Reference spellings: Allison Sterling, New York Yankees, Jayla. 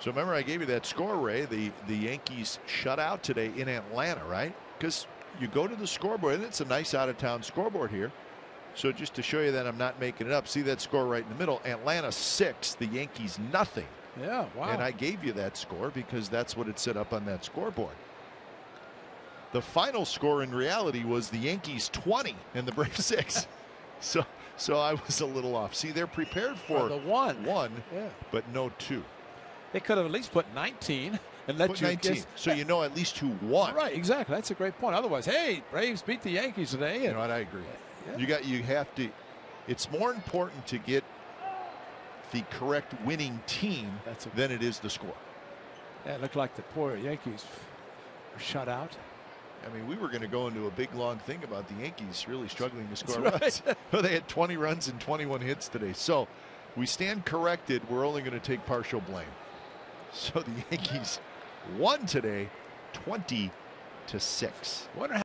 So remember, I gave you that score, Ray. The Yankees shut out today in Atlanta, right? Because you go to the scoreboard, and it's a nice out-of-town scoreboard here. So just to show you that I'm not making it up, see that score right in the middle. Atlanta 6, the Yankees nothing. Yeah, wow. And I gave you that score because that's what it set up on that scoreboard. The final score in reality was the Yankees 20 and the Braves 6. So I was a little off. See, they're prepared for the one, yeah, but no two. They could have at least put 19 and let you guess. So you know at least who won. Right, exactly. That's a great point. Otherwise, hey, Braves beat the Yankees today. You know what? I agree. Yeah. You have to. It's more important to get the correct winning team than it is the score. Yeah, it looked like the poor Yankees were shut out. I mean, we were going to go into a big long thing about the Yankees really struggling to score runs. Well, they had 20 runs and 21 hits today. So we stand corrected. We're only going to take partial blame. So the Yankees won today 20-6.